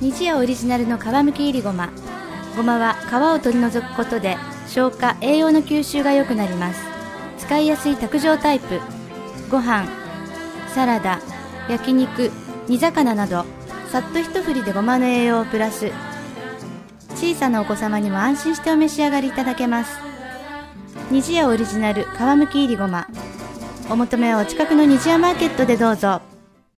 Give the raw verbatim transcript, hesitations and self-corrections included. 日夜オリジナルの皮むきいりごま。ごまは皮を取り除くことで消化・栄養の吸収が良くなります。使いやすい卓上タイプ。ご飯、サラダ、焼肉、煮魚などさっと一振りでごまの栄養をプラス。小さなお子様にも安心してお召し上がりいただけます。虹屋オリジナル皮むき入りごま、お求めはお近くの虹屋マーケットでどうぞ。